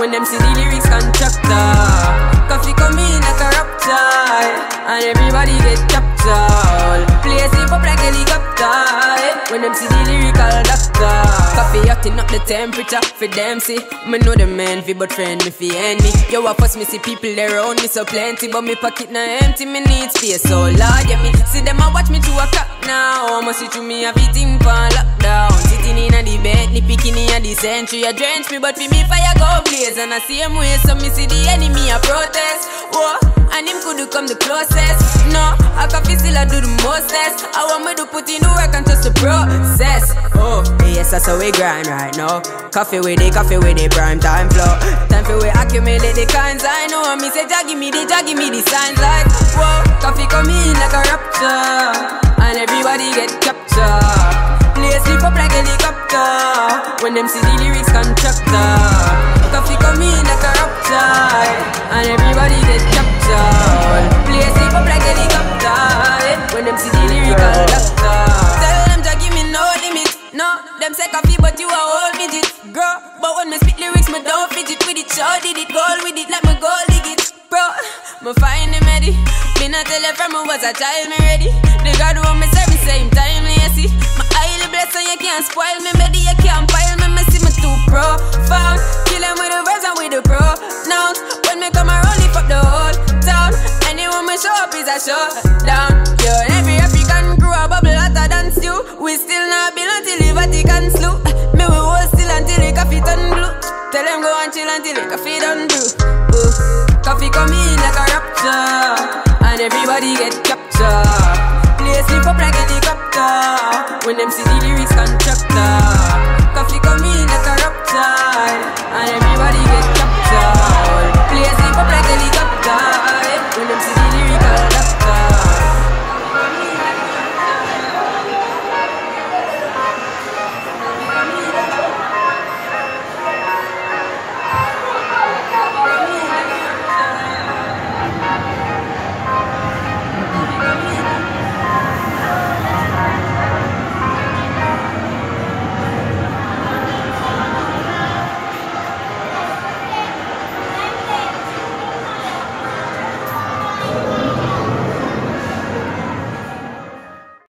when them see the lyrics constructor. Koffee come in like a rapture, and everybody get captured. Place it up like helicopter, when them see the lyrical doctor. Koffee hotting up the temperature for them see. Me know them envy, but friend me fi envy. Yo, I fuss me see people around me so plenty, but me pocket na empty, me need space. So Lord, yeah me see them a watch me to a cop now. I'ma see to me a beating for lockdown. Sitting in a debate, ni picking in the century. I drench me, but for me fire go blaze. And I see him way, so me see the enemy a protest. Whoa, and him could come the closest. No, I Koffee still I do the mostest. I want me to put in the work and trust the process. Oh, yes, that's how we grind right now. Koffee with the prime time flow. Time for we accumulate the kinds I know. And me say Jaggy me the signs like whoa, Koffee come in like a rapture, and everybody get captured. Play slip up like helicopter, when them see the lyrics constructor. Koffee come in like a rapture, and everybody get captured. Play slip up like helicopter, when them see the lyrical doctor. Tell them Jaggy me no limit. No, them say Koffee but you a whole midget. Girl, but when me spit lyrics me don't fidget with it. Sure did it, goal with it like me goal dig it. Bro, me find him ready. Me not tell her from me was a child me ready. The God want me service same time me see. My highly blessed so you can't spoil me. Maybe you can't pile me, me see me too profound. Kill him with the verbs and with the pronouns. When me come around lift up the whole town. Anyone me show up is a showdown. Yo, every African crew a bubble hotter than stew. We still not belong till the Vatican slew. Me we hold still until the Koffee turn blue. Tell them go and chill until the Koffee done do. Koffee come in like a rapture, and everybody get captured. Play slip up like helicopter, when them see the lyrics constructor.